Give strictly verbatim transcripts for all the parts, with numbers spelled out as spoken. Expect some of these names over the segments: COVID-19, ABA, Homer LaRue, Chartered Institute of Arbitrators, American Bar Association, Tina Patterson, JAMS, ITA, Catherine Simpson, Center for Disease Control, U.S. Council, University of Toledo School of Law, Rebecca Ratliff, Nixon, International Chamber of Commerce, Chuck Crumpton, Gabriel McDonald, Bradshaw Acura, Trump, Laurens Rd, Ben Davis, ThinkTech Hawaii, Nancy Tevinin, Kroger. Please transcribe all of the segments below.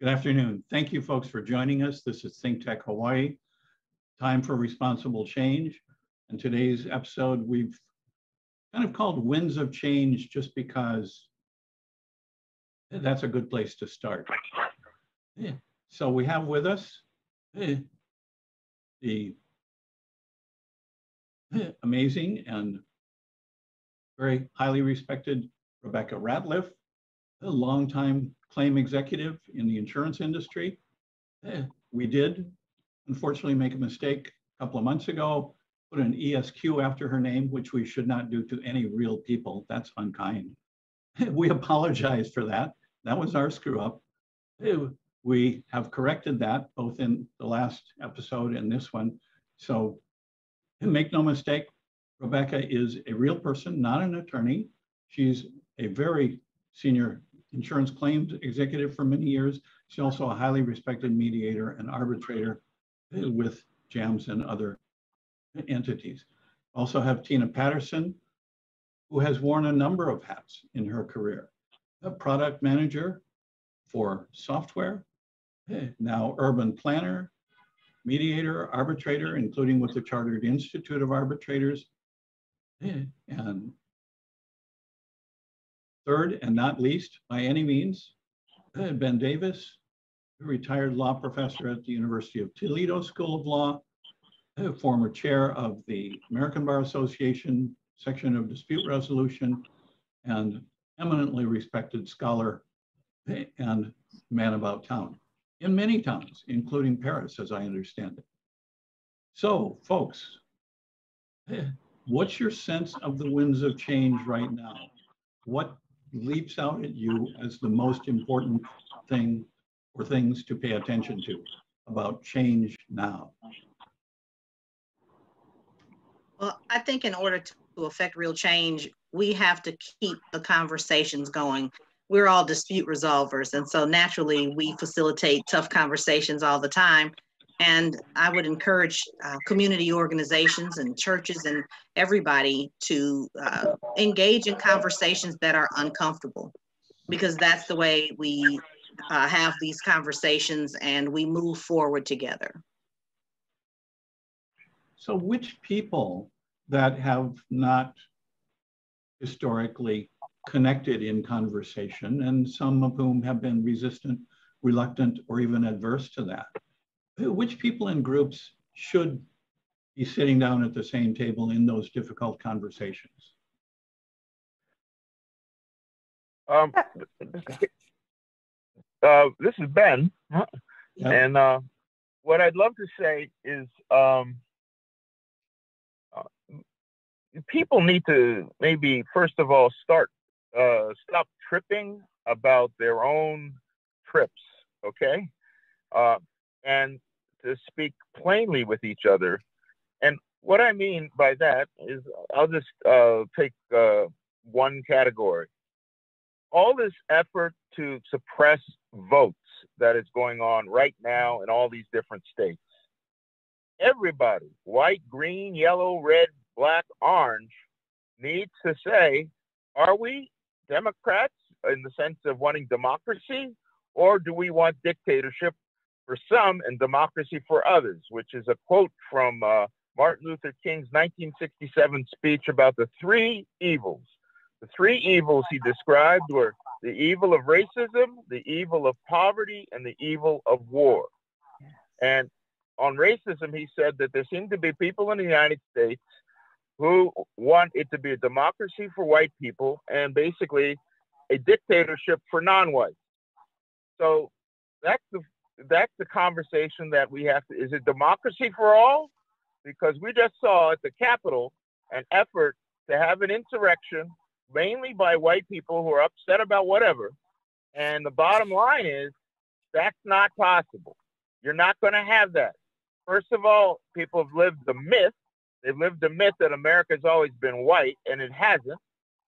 Good afternoon. Thank you, folks, for joining us. This is ThinkTech Hawaii, Time for Responsible Change. And today's episode, we've kind of called Winds of Change just because that's a good place to start. Yeah. So we have with us the amazing and very highly respected Rebecca Ratliff, a longtime claim executive in the insurance industry. We did, unfortunately, make a mistake a couple of months ago, put an E S Q after her name, which we should not do to any real people. That's unkind. We apologize for that. That was our screw up. We have corrected that both in the last episode and this one. So make no mistake, Rebecca is a real person, not an attorney. She's a very senior insurance claims executive for many years. She's also a highly respected mediator and arbitrator with JAMS and other entities. Also have Tina Patterson, who has worn a number of hats in her career. A product manager for software, now urban planner, mediator, arbitrator, including with the Chartered Institute of Arbitrators. And third and not least, by any means, Ben Davis, a retired law professor at the University of Toledo School of Law, former chair of the American Bar Association section of dispute resolution, and eminently respected scholar and man about town in many towns, including Paris, as I understand it. So, folks, what's your sense of the winds of change right now? What leaps out at you as the most important thing or things to pay attention to about change now? Well, I think in order to affect real change, we have to keep the conversations going. We're all dispute resolvers, and so naturally we facilitate tough conversations all the time. And I would encourage uh, community organizations and churches and everybody to uh, engage in conversations that are uncomfortable, because that's the way we uh, have these conversations and we move forward together. So which people that have not historically connected in conversation, and some of whom have been resistant, reluctant, or even adverse to that, which people and groups should be sitting down at the same table in those difficult conversations? Um, uh, this is Ben. Yep. And uh, what I'd love to say is, um, people need to maybe, first of all, start, uh, stop tripping about their own trips, okay? Uh, and to speak plainly with each other. And what I mean by that is, I'll just uh, take uh, one category. All this effort to suppress votes that is going on right now in all these different states. Everybody, white, green, yellow, red, black, orange, needs to say, are we Democrats in the sense of wanting democracy, or do we want dictatorship for some and democracy for others, which is a quote from uh, Martin Luther King's nineteen sixty-seven speech about the three evils. The three evils he described were the evil of racism, the evil of poverty, and the evil of war. And on racism, he said that there seem to be people in the United States who want it to be a democracy for white people and basically a dictatorship for non-whites. So that's the, that's the conversation that we have to, is it democracy for all? Because we just saw at the Capitol an effort to have an insurrection, mainly by white people who are upset about whatever. And the bottom line is, that's not possible. You're not gonna have that. First of all, people have lived the myth They've lived a myth that America's always been white, and it hasn't.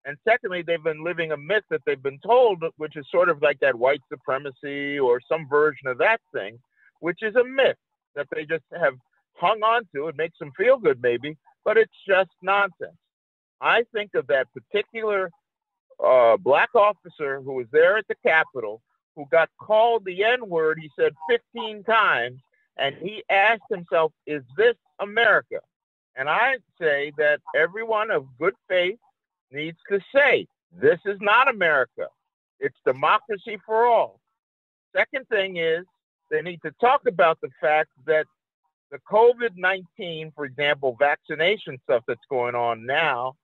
And secondly, they've been living a myth that they've been told, which is sort of like that white supremacy or some version of that thing, which is a myth that they just have hung on to. It makes them feel good maybe, but it's just nonsense. I think of that particular uh, black officer who was there at the Capitol, who got called the N-word, he said fifteen times, and he asked himself, is this America? And I say that everyone of good faith needs to say, this is not America. It's democracy for all. Second thing is, they need to talk about the fact that the COVID nineteen, for example, vaccination stuff that's going on now,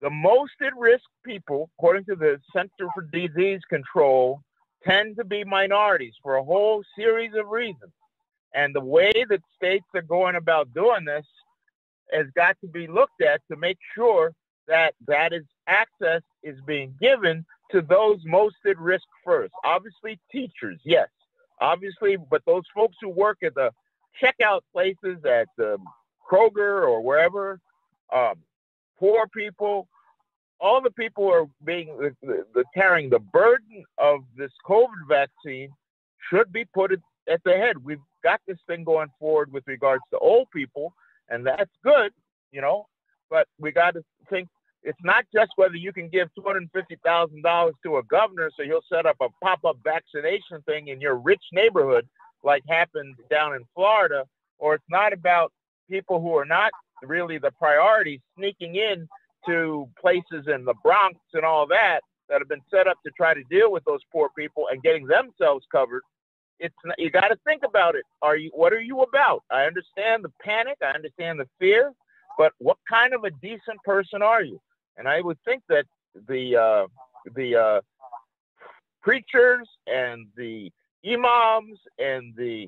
the most at-risk people, according to the Center for Disease Control, tend to be minorities for a whole series of reasons. And the way that states are going about doing this has got to be looked at to make sure that that is access is being given to those most at risk first. Obviously, teachers, yes, obviously, but those folks who work at the checkout places at the Kroger or wherever, um, poor people, all the people who are being the, the, the carrying the burden of this COVID vaccine should be put at the head. We've got this thing going forward with regards to old people, and that's good, you know, but we got to think it's not just whether you can give two hundred fifty thousand dollars to a governor so he'll set up a pop-up vaccination thing in your rich neighborhood like happened down in Florida, or it's not about people who are not really the priority sneaking in to places in the Bronx and all that that have been set up to try to deal with those poor people and getting themselves covered. It's not, you got to think about it. Are you? What are you about? I understand the panic. I understand the fear. But what kind of a decent person are you? And I would think that the uh, the uh, preachers and the imams and the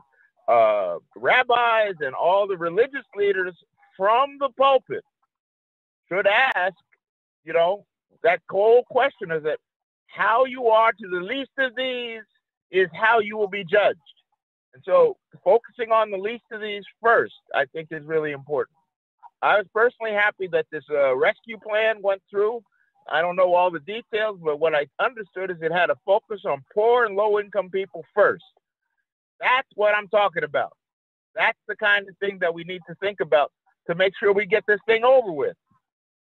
uh, rabbis and all the religious leaders from the pulpit should ask, you know, that whole question is that how you are to the least of these is how you will be judged. And so focusing on the least of these first, I think is really important. I was personally happy that this uh, rescue plan went through. I don't know all the details, but what I understood is it had a focus on poor and low-income people first. That's what I'm talking about. That's the kind of thing that we need to think about to make sure we get this thing over with.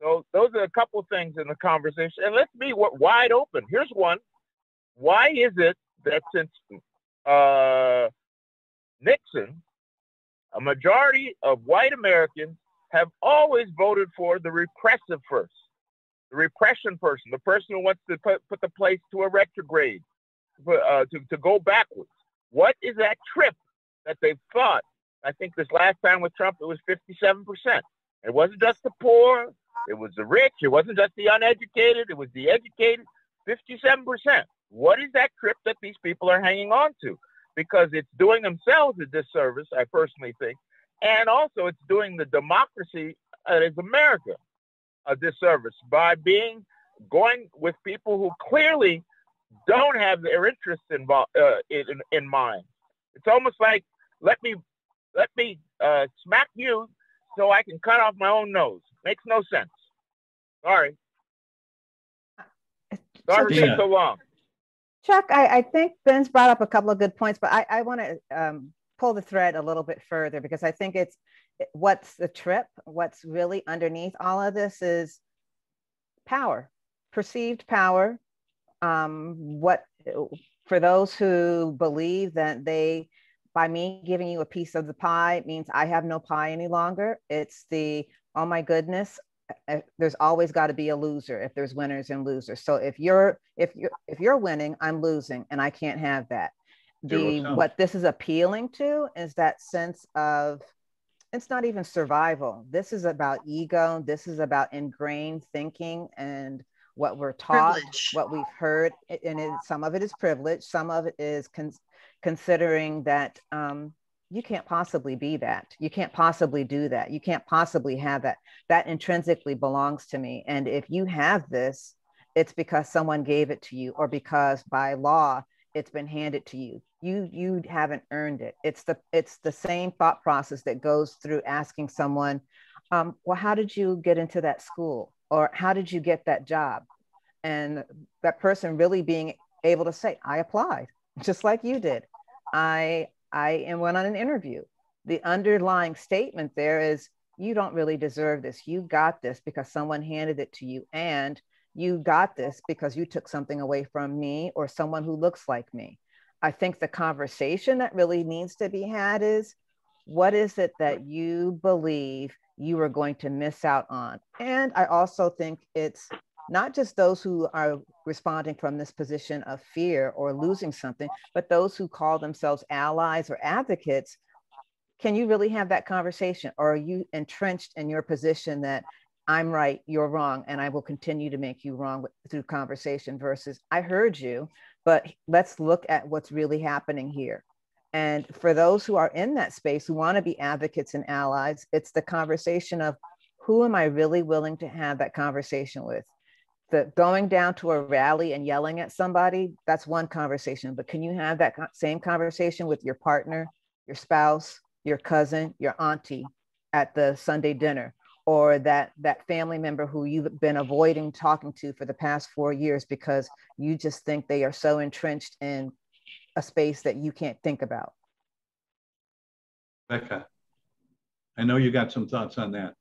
So those are a couple of things in the conversation. And let's be wide open. Here's one. Why is it that since uh, Nixon, a majority of white Americans have always voted for the repressive first, the repression person, the person who wants to put, put the place to a retrograde, uh, to, to go backwards? What is that trip that they've thought? I think this last time with Trump, it was fifty-seven percent. It wasn't just the poor. It was the rich. It wasn't just the uneducated. It was the educated. fifty-seven percent. What is that trip that these people are hanging on to? Because it's doing themselves a disservice, I personally think. And also it's doing the democracy that is America a disservice by being going with people who clearly don't have their interests involved, uh, in, in mind. It's almost like, let me, let me uh, smack you so I can cut off my own nose. Makes no sense. Sorry. Sorry yeah. for so long. Chuck, I, I think Ben's brought up a couple of good points, but I, I want to um, pull the thread a little bit further, because I think it's what's the trip, what's really underneath all of this is power, perceived power. Um, what for those who believe that they, by me giving you a piece of the pie, it means I have no pie any longer. It's the, oh my goodness, there's always got to be a loser if there's winners and losers. So if you're if you're if you're winning, I'm losing, and I can't have that. The what this is appealing to is that sense of, it's not even survival. This is about ego. This is about ingrained thinking and what we're taught, privilege. What we've heard, and it, some of it is privilege. Some of it is con considering that um, you can't possibly be that. You can't possibly do that. You can't possibly have that. That intrinsically belongs to me. And if you have this, it's because someone gave it to you, or because by law it's been handed to you. You you haven't earned it. It's the it's the same thought process that goes through asking someone, um, well, how did you get into that school? Or how did you get that job? And that person really being able to say, I applied, just like you did. I, I went on an interview. The underlying statement there is, you don't really deserve this. You got this because someone handed it to you. And you got this because you took something away from me or someone who looks like me. I think the conversation that really needs to be had is, what is it that you believe you are going to miss out on? And I also think it's not just those who are responding from this position of fear or losing something, but those who call themselves allies or advocates. Can you really have that conversation? Or are you entrenched in your position that I'm right, you're wrong, and I will continue to make you wrong with, through conversation, versus I heard you, but let's look at what's really happening here. And for those who are in that space, who want to be advocates and allies, it's the conversation of, who am I really willing to have that conversation with? The going down to a rally and yelling at somebody, that's one conversation, but can you have that same conversation with your partner, your spouse, your cousin, your auntie at the Sunday dinner, or that, that family member who you've been avoiding talking to for the past four years because you just think they are so entrenched in a space that you can't think about? Becca, I know you got some thoughts on that.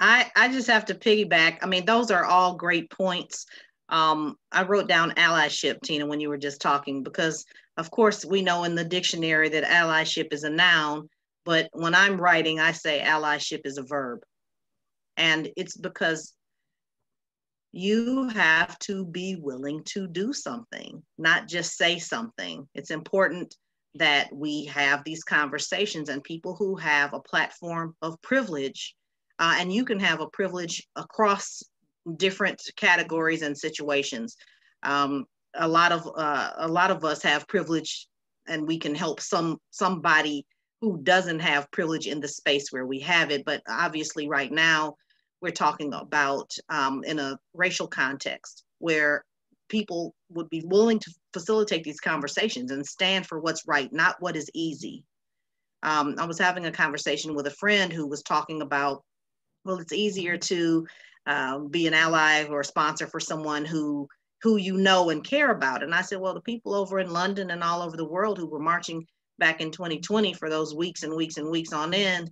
I, I just have to piggyback. I mean, those are all great points. Um, I wrote down allyship, Tina, when you were just talking, because of course we know in the dictionary that allyship is a noun, but when I'm writing, I say allyship is a verb. And it's because you have to be willing to do something, not just say something. It's important that we have these conversations, and people who have a platform of privilege, uh, and you can have a privilege across different categories and situations. Um, a lot of uh, a lot of us have privilege, and we can help some somebody who doesn't have privilege in the space where we have it. But obviously, right now, we're talking about um, in a racial context where people would be willing to facilitate these conversations and stand for what's right, not what is easy. Um, I was having a conversation with a friend who was talking about, well, it's easier to uh, be an ally or a sponsor for someone who, who you know and care about. And I said, well, the people over in London and all over the world who were marching back in twenty twenty for those weeks and weeks and weeks on end,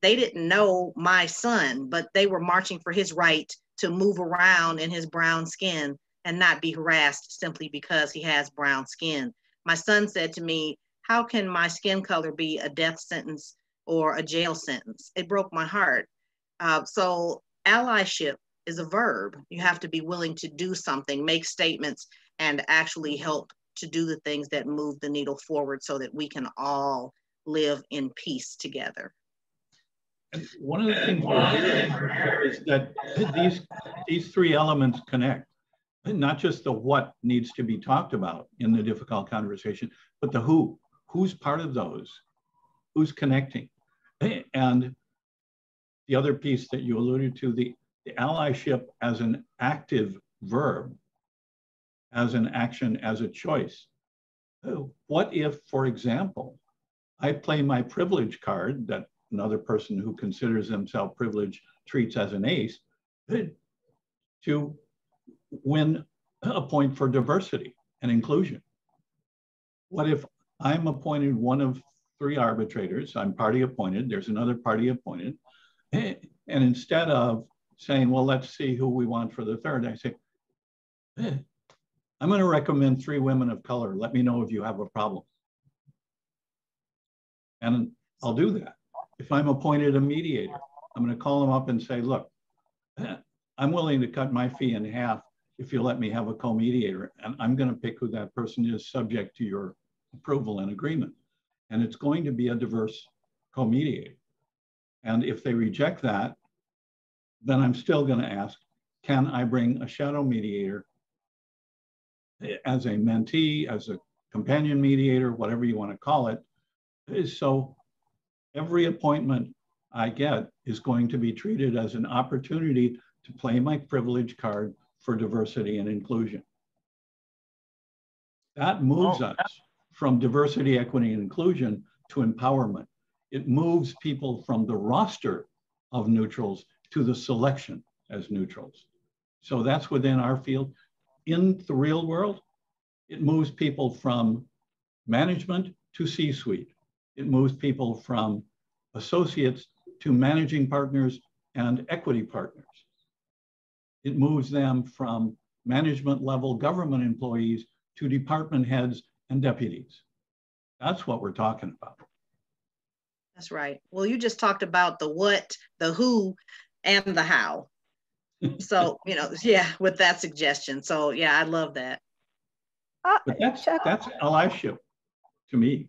they didn't know my son, but they were marching for his right to move around in his brown skin and not be harassed simply because he has brown skin. My son said to me, how can my skin color be a death sentence or a jail sentence? It broke my heart. Uh, so allyship is a verb. You have to be willing to do something, make statements, and actually help to do the things that move the needle forward so that we can all live in peace together. And one of the things we're hearing is that these, these three elements connect. Not just the what needs to be talked about in the difficult conversation, but the who. Who's part of those? Who's connecting? And the other piece that you alluded to, the, the allyship as an active verb, as an action, as a choice. What if, for example, I play my privilege card that another person who considers themselves privileged treats as an ace to win a point for diversity and inclusion? What if I'm appointed one of three arbitrators? I'm party appointed, there's another party appointed. And instead of saying, well, let's see who we want for the third, I say, eh, I'm going to recommend three women of color. Let me know if you have a problem. And I'll do that. If I'm appointed a mediator, I'm going to call them up and say, look, I'm willing to cut my fee in half if you let me have a co-mediator, and I'm going to pick who that person is subject to your approval and agreement. And it's going to be a diverse co-mediator. And if they reject that, then I'm still going to ask, can I bring a shadow mediator as a mentee, as a companion mediator, whatever you want to call it? So every appointment I get is going to be treated as an opportunity to play my privilege card for diversity and inclusion. That moves oh. us from diversity, equity, and inclusion to empowerment. It moves people from the roster of neutrals to the selection as neutrals. So that's within our field. In the real world, it moves people from management to C-suite. It moves people from associates to managing partners and equity partners. It moves them from management level government employees to department heads and deputies. That's what we're talking about. That's right. Well, you just talked about the what, the who, and the how. So, you know, yeah, with that suggestion. So, yeah, I love that. But that's, that's allyship to me.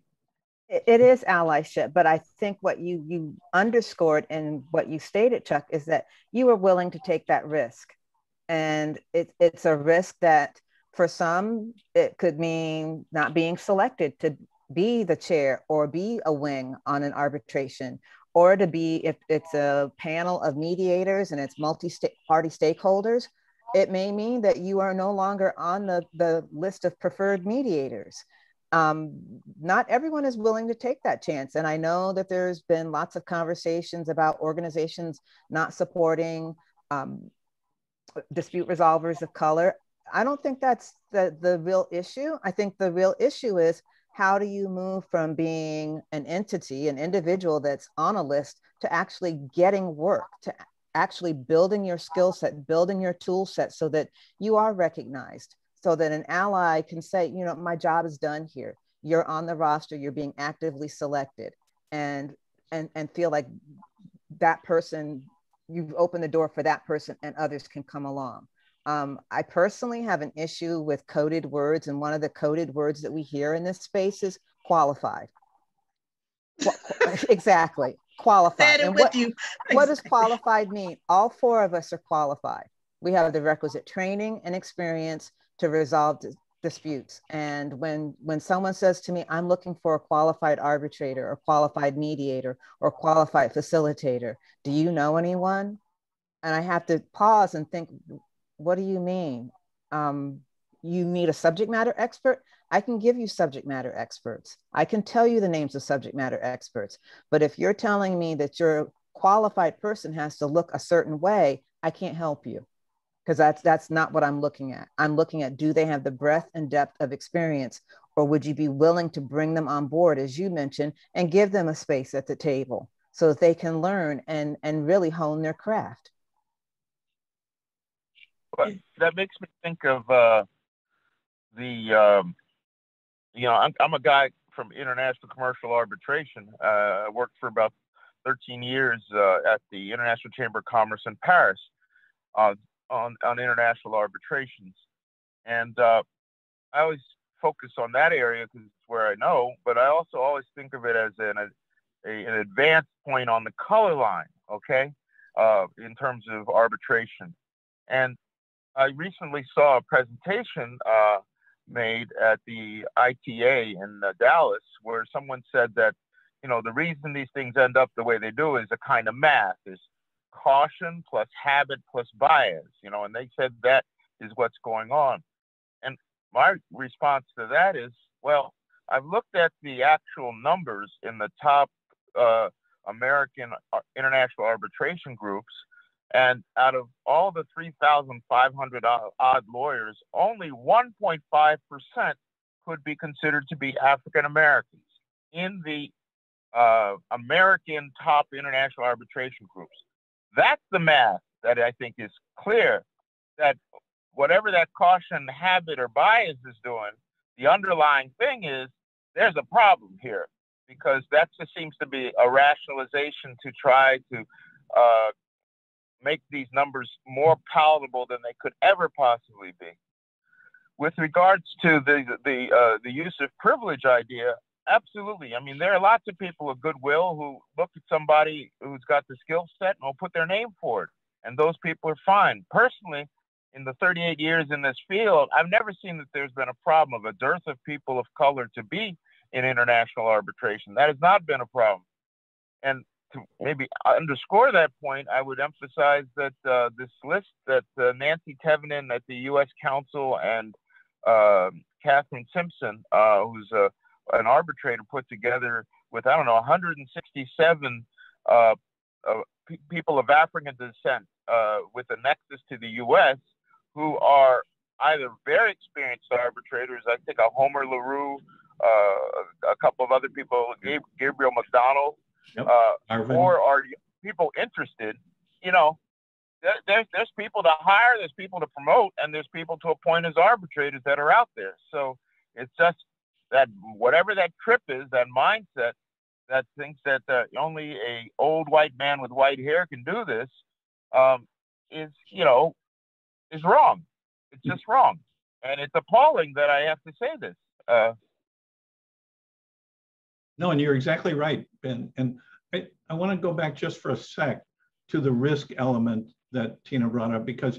It is allyship, but I think what you, you underscored and what you stated, Chuck, is that you were willing to take that risk. And it, it's a risk that for some, it could mean not being selected to be the chair or be a wing on an arbitration, or to be, if it's a panel of mediators and it's multi-party stakeholders, it may mean that you are no longer on the, the list of preferred mediators. Um, not everyone is willing to take that chance. And I know that there's been lots of conversations about organizations not supporting um, dispute resolvers of color. I don't think that's the, the real issue. I think the real issue is, how do you move from being an entity, an individual that's on a list, to actually getting work, to actually building your skill set, building your tool set, so that you are recognized, so that an ally can say, you know, my job is done here. You're on the roster, you're being actively selected, and and and feel like that person, you've opened the door for that person and others can come along. Um, I personally have an issue with coded words. And one of the coded words that we hear in this space is qualified. Qu exactly. Qualified. And what, you. what does qualified mean? All four of us are qualified. We have the requisite training and experience to resolve dis disputes. And when, when someone says to me, I'm looking for a qualified arbitrator or qualified mediator or qualified facilitator, do you know anyone? And I have to pause and think, what do you mean? Um, you need a subject matter expert? I can give you subject matter experts. I can tell you the names of subject matter experts. But if you're telling me that your qualified person has to look a certain way, I can't help you, because that's, that's not what I'm looking at. I'm looking at, do they have the breadth and depth of experience, or would you be willing to bring them on board, as you mentioned, and give them a space at the table so that they can learn and, and really hone their craft? But that makes me think of uh, the, um, you know, I'm, I'm a guy from International Commercial Arbitration. Uh, I worked for about thirteen years uh, at the International Chamber of Commerce in Paris uh, on, on international arbitrations. And uh, I always focus on that area because it's where I know, but I also always think of it as an, a, an advanced point on the color line, okay, uh, in terms of arbitration. And I recently saw a presentation uh, made at the I T A in uh, Dallas, where someone said that, you know, the reason these things end up the way they do is a kind of math, is caution plus habit plus bias, you know, and they said that is what's going on. And my response to that is, well, I've looked at the actual numbers in the top uh, American international arbitration groups, and out of all the three thousand five hundred odd lawyers, only one point five percent could be considered to be African Americans in the uh, American top international arbitration groups. That's the math that I think is clear, that whatever that caution, habit, or bias is doing, the underlying thing is there's a problem here, because that just seems to be a rationalization to try to uh, make these numbers more palatable than they could ever possibly be. With regards to the the uh, the use of privilege idea, absolutely. I mean, there are lots of people of goodwill who look at somebody who's got the skill set and will put their name for it, and those people are fine. Personally, in the thirty-eight years in this field, I've never seen that there's been a problem of a dearth of people of color to be in international arbitration. That has not been a problem. And to maybe underscore that point, I would emphasize that uh, this list that uh, Nancy Tevinin at the U S Council and uh, Catherine Simpson, uh, who's a, an arbitrator, put together with, I don't know, one hundred sixty-seven uh, uh, p people of African descent uh, with a nexus to the U S who are either very experienced arbitrators, I think a Homer LaRue, uh, a couple of other people, Gabriel McDonald, Yep. Uh, or are people interested? You know, there, there's, there's people people to hire, there's people to promote, and there's people to appoint as arbitrators that are out there. So it's just that whatever that trip is, that mindset that thinks that uh, only a old white man with white hair can do this um, is, you know, is wrong. It's just wrong. And it's appalling that I have to say this. Uh, no, and you're exactly right, Ben. And I, I want to go back just for a sec to the risk element that Tina brought up, because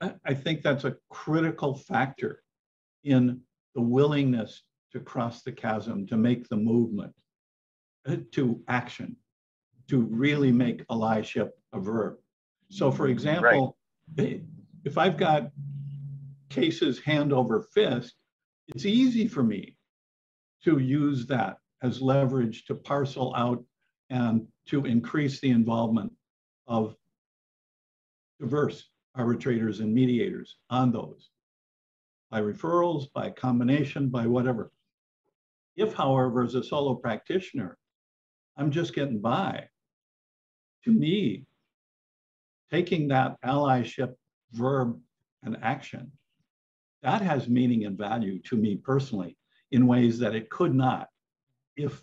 I, I think that's a critical factor in the willingness to cross the chasm, to make the movement, to action, to really make allyship a verb. So for example, right. if I've got cases hand over fist, it's easy for me to use that as leverage to parcel out and to increase the involvement of diverse arbitrators and mediators on those, by referrals, by combination, by whatever. If, however, as a solo practitioner, I'm just getting by, to me, taking that allyship verb and action, that has meaning and value to me personally in ways that it could not if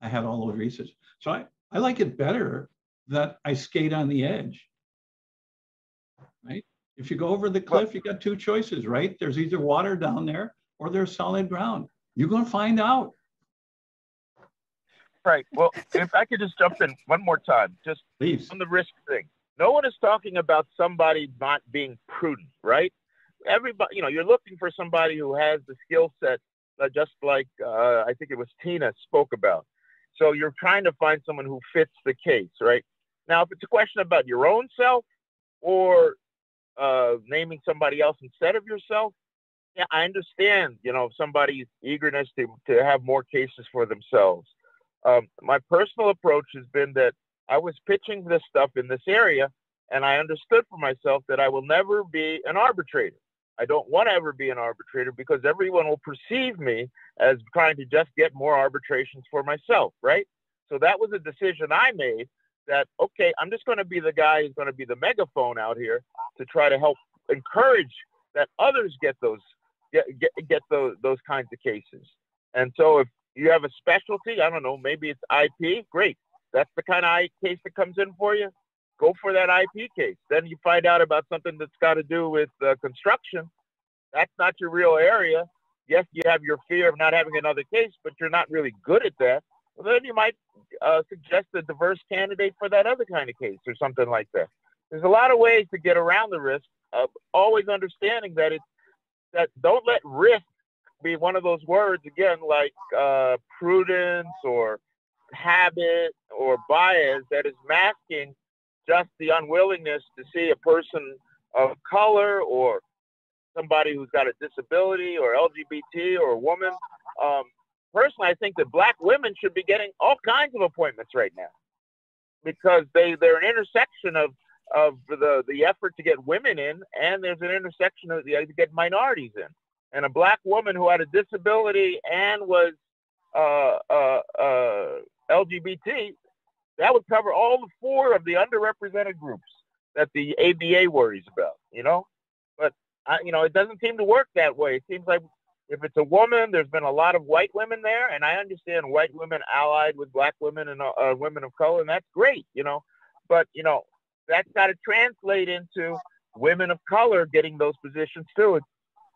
I had all those research. So I, I like it better that I skate on the edge, right? If you go over the cliff, you got two choices, right? There's either water down there or there's solid ground. You're going to find out. Right. Well, if I could just jump in one more time, just please, on the risk thing. No one is talking about somebody not being prudent, right? Everybody, you know, you're looking for somebody who has the skill set, uh, just like uh, I think it was Tina spoke about. So you're trying to find someone who fits the case, right? Now, if it's a question about your own self or uh, naming somebody else instead of yourself, yeah, I understand, you know, somebody's eagerness to, to have more cases for themselves. Um, my personal approach has been that I was pitching this stuff in this area, and I understood for myself that I will never be an arbitrator. I don't want to ever be an arbitrator because everyone will perceive me as trying to just get more arbitrations for myself, right? So that was a decision I made that, okay, I'm just going to be the guy who's going to be the megaphone out here to try to help encourage that others get those get, get, get those, those kinds of cases. And so if you have a specialty, I don't know, maybe it's I P, great. That's the kind of case that comes in for you. Go for that I P case. Then you find out about something that's got to do with uh, construction. That's not your real area. Yes, you have your fear of not having another case, but you're not really good at that. Well, then you might uh, suggest a diverse candidate for that other kind of case or something like that. There's a lot of ways to get around the risk, uh, always understanding that it's, that don't let risk be one of those words, again, like uh, prudence or habit or bias that is masking just the unwillingness to see a person of color or somebody who's got a disability or L G B T or a woman. Um, personally, I think that black women should be getting all kinds of appointments right now because they, they're an intersection of, of the, the effort to get women in, and there's an intersection of the, to get minorities in. And a black woman who had a disability and was uh, uh, uh, L G B T, that would cover all the four of the underrepresented groups that the A B A worries about, you know? But, I, you know, it doesn't seem to work that way. It seems like if it's a woman, there's been a lot of white women there, and I understand white women allied with black women and uh, women of color, and that's great, you know? But, you know, that's got to translate into women of color getting those positions too. It's,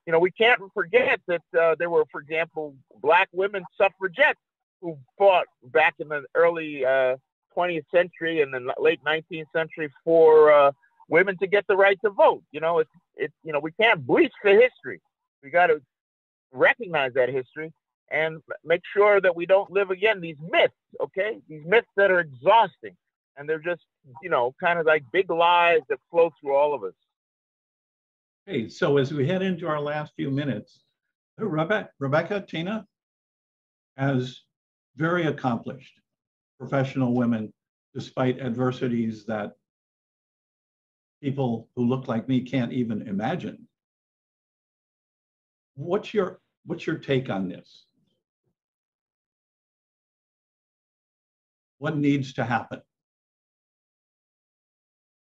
you know, we can't forget that uh, there were, for example, black women suffragettes who fought back in the early uh, twentieth century and the late nineteenth century for uh, women to get the right to vote. You know, it's, it's, you know, we can't bleach the history. We got to recognize that history and make sure that we don't live again these myths, okay? These myths that are exhausting, and they're just, you know, kind of like big lies that flow through all of us. Hey, so as we head into our last few minutes, Rebecca, Rebecca, Tina, as very accomplished professional women, despite adversities that people who look like me can't even imagine. What's your, what's your take on this? What needs to happen?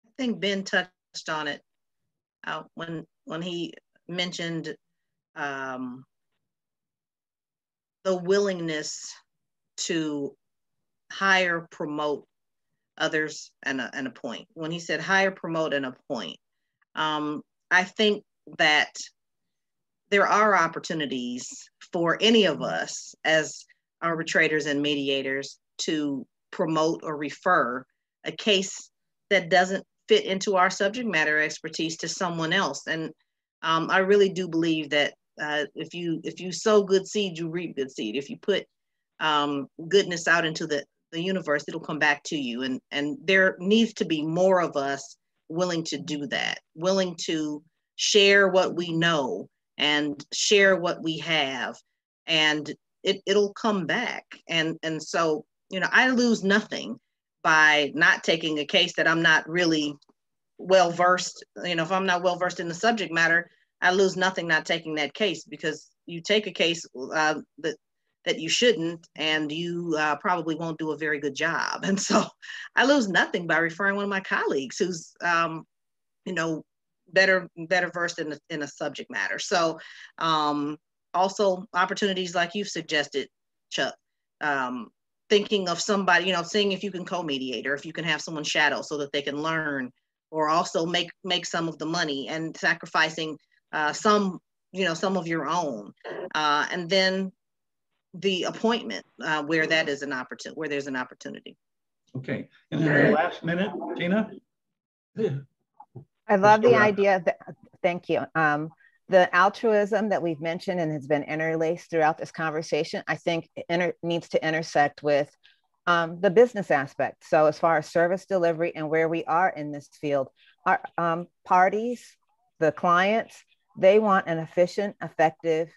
I think Ben touched on it. uh, when when he mentioned um, the willingness to hire, promote others, and, uh, and appoint. When he said hire, promote, and appoint, um, I think that there are opportunities for any of us as arbitrators and mediators to promote or refer a case that doesn't fit into our subject matter expertise to someone else. And um, I really do believe that uh, if you if you sow good seed, you reap good seed. If you put um, goodness out into the, the universe, it'll come back to you. And, and there needs to be more of us willing to do that, willing to share what we know and share what we have, and it, it'll come back. And, and so, you know, I lose nothing by not taking a case that I'm not really well-versed. You know, if I'm not well-versed in the subject matter, I lose nothing not taking that case, because you take a case uh, that, that you shouldn't, and you uh, probably won't do a very good job. And so I lose nothing by referring one of my colleagues who's, um, you know, better better versed in a, in a subject matter. So um, also opportunities like you've suggested, Chuck, um, thinking of somebody, you know, seeing if you can co-mediate, or if you can have someone shadow so that they can learn, or also make make some of the money, and sacrificing uh, some, you know, some of your own. Uh, and then the appointment uh, where that is an opportunity, where there's an opportunity. Okay, and then the last minute, Tina? Yeah. I love the idea that, thank you. Um, the altruism that we've mentioned and has been interlaced throughout this conversation, I think inter needs to intersect with um, the business aspect. So as far as service delivery and where we are in this field, our um, parties, the clients, they want an efficient, effective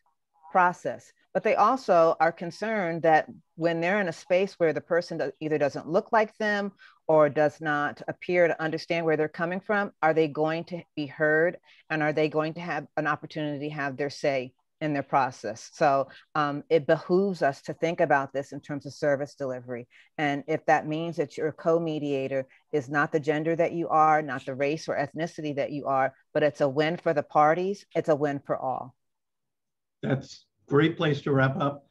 process, but they also are concerned that when they're in a space where the person either doesn't look like them or does not appear to understand where they're coming from, are they going to be heard, and are they going to have an opportunity to have their say in their process? So um, it behooves us to think about this in terms of service delivery. And if that means that your co-mediator is not the gender that you are, not the race or ethnicity that you are, but it's a win for the parties, it's a win for all. That's a great place to wrap up.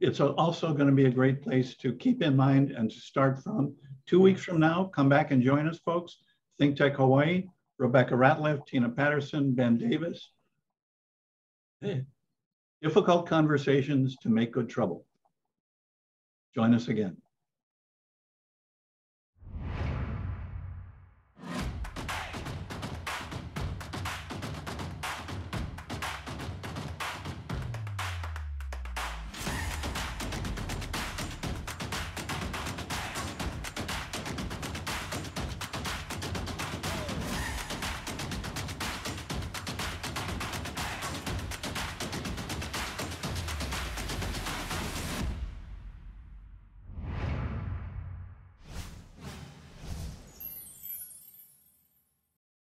It's also going to be a great place to keep in mind and to start from. Two weeks from now, come back and join us, folks. ThinkTech Hawaii, Rebecca Ratliff, Tina Patterson, Ben Davis. Hey. Difficult conversations to make good trouble. Join us again.